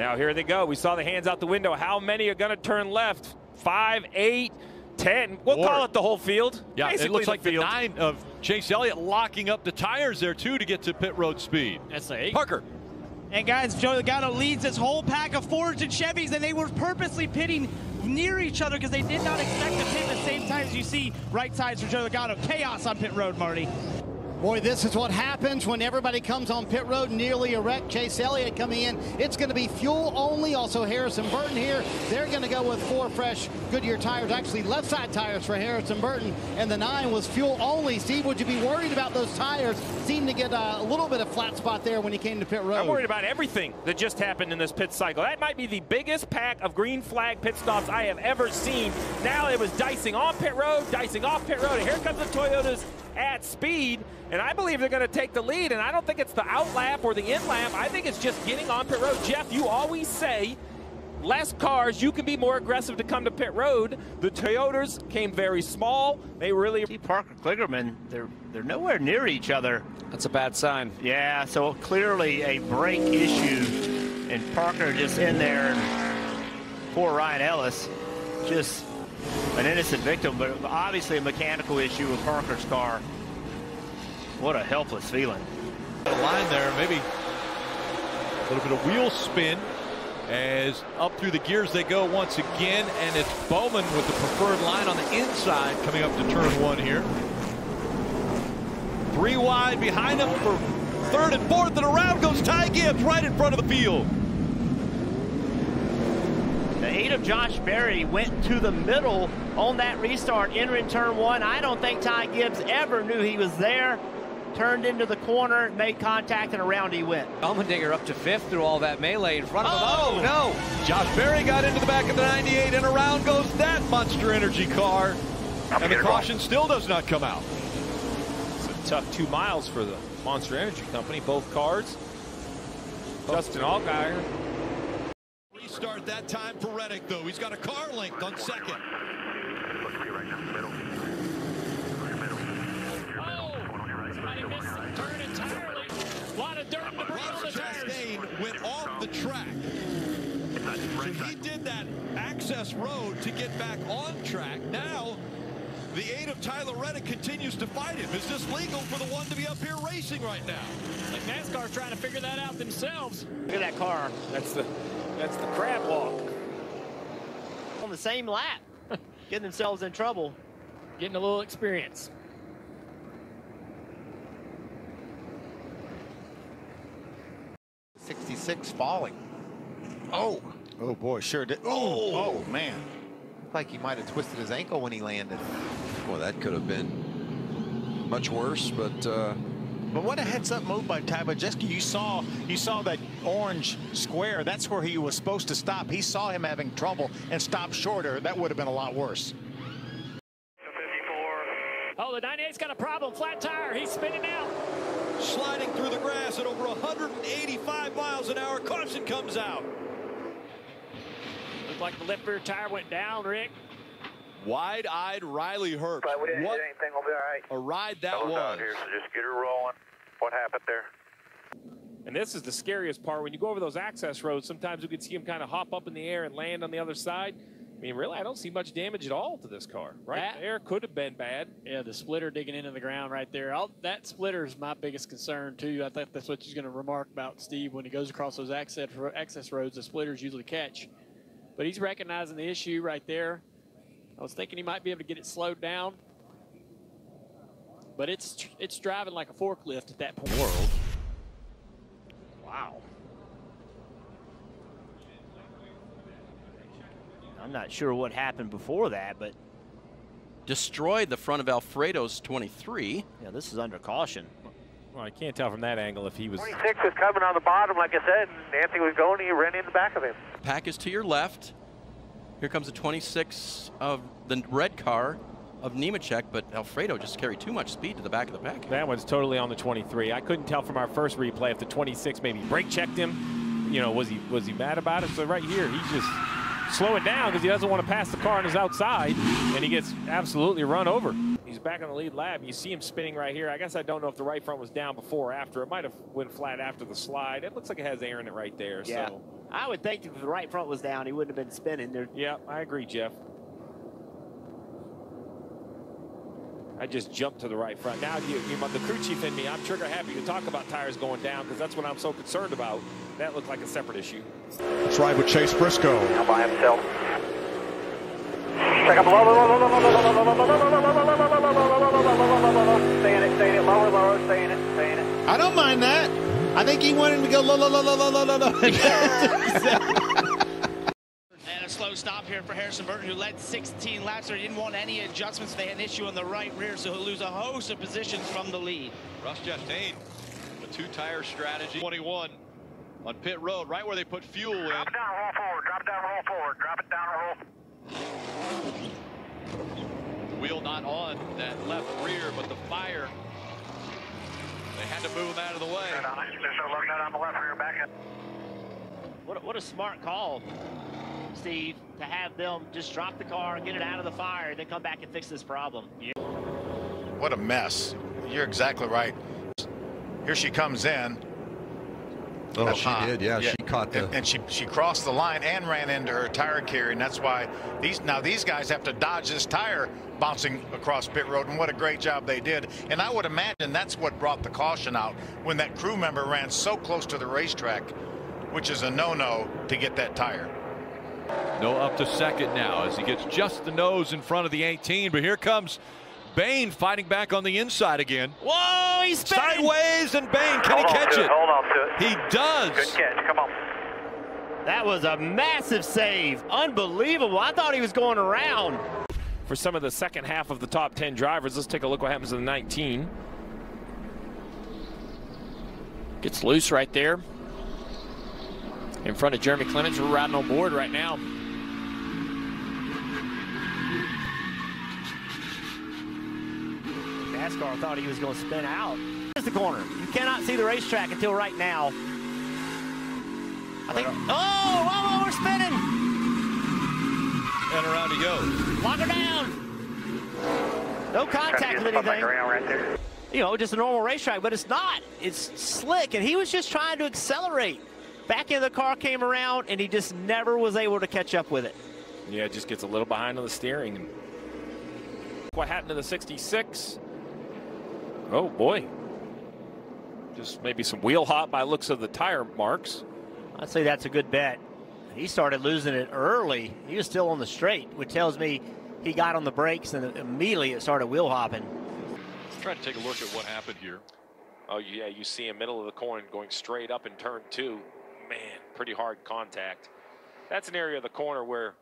Now here they go. We saw the hands out the window. How many are going to turn left? 5, 8, 10. We'll call it the whole field. Yeah, basically it looks like the 9 of Chase Elliott locking up the tires there, too, to get to pit road speed. That's a 8. Parker. And guys, Joey Logano leads this whole pack of Fords and Chevys, and they were purposely pitting near each other because they did not expect to pit at the same time. As you see right sides for Joey Logano. Chaos on pit road, Marty. Boy, this is what happens when everybody comes on pit road, nearly a wreck. Chase Elliott coming in. It's going to be fuel only. Also, Harrison Burton here. They're going to go with 4 fresh Goodyear tires, actually left side tires for Harrison Burton. And the 9 was fuel only. Steve, would you be worried about those tires? Seemed to get a little bit of flat spot there when he came to pit road. I'm worried about everything that just happened in this pit cycle. That might be the biggest pack of green flag pit stops I have ever seen. Now it was dicing on pit road, dicing off pit road. And here comes the Toyotas at speed, and I believe they're going to take the lead, and I don't think it's the out lap or the in lap. I think it's just getting on pit road. Jeff, you always say less cars, you can be more aggressive to come to pit road. The Toyotas came very small. They really see Parker Kligerman, they're nowhere near each other. That's a bad sign. Yeah, so clearly a brake issue, and Parker just in there. Poor Ryan Ellis, just an innocent victim, but obviously a mechanical issue with Parker's car. What a helpless feeling. The line there, maybe a little bit of wheel spin as up through the gears they go once again, and it's Bowman with the preferred line on the inside coming up to turn 1 here. 3 wide behind him for 3rd and 4th, and around goes Ty Gibbs right in front of the field. The 8 of Josh Berry went to the middle on that restart entering turn 1. I don't think Ty Gibbs ever knew he was there. Turned into the corner, made contact, and around he went. Allmendinger up to 5th through all that melee in front of him. Oh, no. Josh Berry got into the back of the 98, and around goes that Monster Energy car. And the caution still does not come out. It's a tough 2 miles for the Monster Energy company, both cars. Justin Allgaier. Start that time for Reddick, though. He's got a car length on 2nd. I missed the turn entirely. A lot of dirt in the Ross Chastain went off the track. So he did that access road to get back on track. Now, the 8 of Tyler Reddick continues to fight him. Is this legal for the 1 to be up here racing right now? Like NASCAR's trying to figure that out themselves. Look at that car. That's the crab walk. On the same lap, getting themselves in trouble. Getting a little experience. '66 falling. Oh. Oh boy, sure did. Oh, oh man. Looked like he might have twisted his ankle when he landed. Well, that could have been much worse, But what a heads-up move by Ty Gibbs. You saw that orange square. That's where he was supposed to stop. He saw him having trouble and stopped shorter. That would have been a lot worse. Oh, the 98's got a problem. Flat tire. He's spinning out. Sliding through the grass at over 185 miles an hour. Carson comes out. Looked like the left rear tire went down, Rick. Wide-eyed Riley Hurts. But we didn't hit anything. We'll be all right. A ride that was. Out here, so just get her rolling. What happened there? And this is the scariest part. When you go over those access roads, sometimes you can see them kind of hop up in the air and land on the other side. I mean, really, I don't see much damage at all to this car. Right there could have been bad. Yeah, the splitter digging into the ground right there. That splitter is my biggest concern, too. I think that's what he's going to remark about, Steve. When he goes across those access roads, the splitters usually catch. But he's recognizing the issue right there. I was thinking he might be able to get it slowed down, but it's driving like a forklift at that point. World. Wow. I'm not sure what happened before that, but destroyed the front of Alfredo's 23. Yeah, this is under caution. Well, I can't tell from that angle if he was. 26 is coming on the bottom, like I said. Anthony was going, and he ran in the back of him. Pack is to your left. Here comes the 26 of the red car of Nemechek, but Alfredo just carried too much speed to the back of the pack. That one's totally on the 23. I couldn't tell from our first replay if the 26 maybe brake checked him. You know, was he mad about it? So right here, he's just slowing down because he doesn't want to pass the car on his outside, and he gets absolutely run over. He's back on the lead lap. You see him spinning right here. I guess I don't know if the right front was down before or after. It might have went flat after the slide. It looks like it has air in it right there. Yeah. So I would think if the right front was down, he wouldn't have been spinning there. Yeah, I agree, Jeff. I just jumped to the right front. Now you the crew chief in me, I'm trigger happy to talk about tires going down because that's what I'm so concerned about. That looked like a separate issue. Let's ride with Chase Briscoe. Now by himself. Check up lower, stay in it. I don't mind that. I think he wanted to go low. Slow stop here for Harrison Burton, who led 16 laps. He didn't want any adjustments. They had an issue on the right rear, so he'll lose a host of positions from the lead. Ross Chastain, the two-tire strategy. 21 on pit road, right where they put fuel in. Drop it down, roll forward. Drop it down, roll forward. Drop it down, roll. Wheel not on that left rear, but the fire. They had to move him out of the way. On the left rear, back in. What a smart call, Steve, to have them just drop the car, get it out of the fire, and then come back and fix this problem. What a mess. You're exactly right. Here she comes in. Oh, that's she hot. Did, yeah, yeah. She caught the... And she crossed the line and ran into her tire carrier, and that's why these guys have to dodge this tire bouncing across pit road, and what a great job they did. And I would imagine that's what brought the caution out, when that crew member ran so close to the racetrack, which is a no-no to get that tire. No, up to second now as he gets just the nose in front of the 18, but here comes Bain fighting back on the inside again. Whoa, he's spinning. Sideways, and Bain, can he catch it? Hold on to it. He does. Good catch, come on. That was a massive save. Unbelievable, I thought he was going around. For some of the second half of the top 10 drivers, let's take a look what happens in the 19. Gets loose right there. In front of Jeremy Clemens. We're riding on board right now. NASCAR thought he was going to spin out. Here's the corner. You cannot see the racetrack until right now. I think. Right, oh, we're spinning. And around he goes. Lock her down. No contact with anything. Right there. You know, just a normal racetrack, but it's not. It's slick, and he was just trying to accelerate. Back into the car, came around, and he just never was able to catch up with it. Yeah, just gets a little behind on the steering. What happened to the 66? Oh, boy. Just maybe some wheel hop by looks of the tire marks. I'd say that's a good bet. He started losing it early. He was still on the straight, which tells me he got on the brakes, and immediately it started wheel hopping. Let's try to take a look at what happened here. Oh, yeah, you see him middle of the corner going straight up in turn two. Man, pretty hard contact. That's an area of the corner where,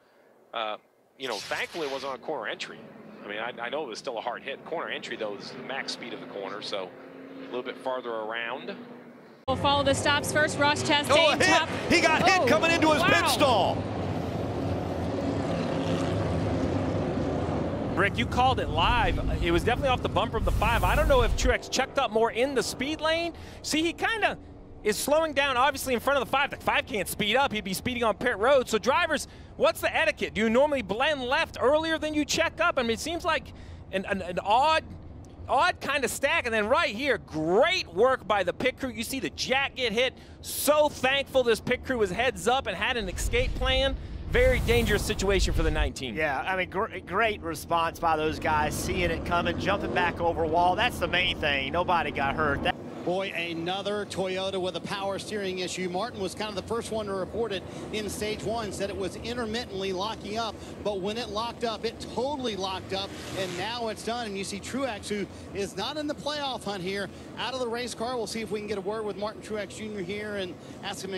you know, thankfully it wasn't on a corner entry. I mean, I know it was still a hard hit. Corner entry, though, is the max speed of the corner, so a little bit farther around. We'll follow the stops first. Ross Chastain. Oh, top. He got hit coming into his pit stall. Rick, you called it live. It was definitely off the bumper of the 5. I don't know if Truex checked up more in the speed lane. See, he kind of is slowing down, obviously, in front of the 5. The 5 can't speed up. He'd be speeding on pit road. So drivers, what's the etiquette? Do you normally blend left earlier than you check up? I mean, it seems like an odd kind of stack. And then right here, great work by the pit crew. You see the jack get hit. So thankful this pit crew was heads up and had an escape plan. Very dangerous situation for the 19. Yeah, I mean, great response by those guys, seeing it coming, jumping back over a wall. That's the main thing. Nobody got hurt. Boy, another Toyota with a power steering issue. Martin was kind of the first one to report it in stage one, said it was intermittently locking up, but when it locked up, it totally locked up, and now it's done. And you see Truex, who is not in the playoff hunt here, out of the race car. We'll see if we can get a word with Martin Truex Jr. here and ask him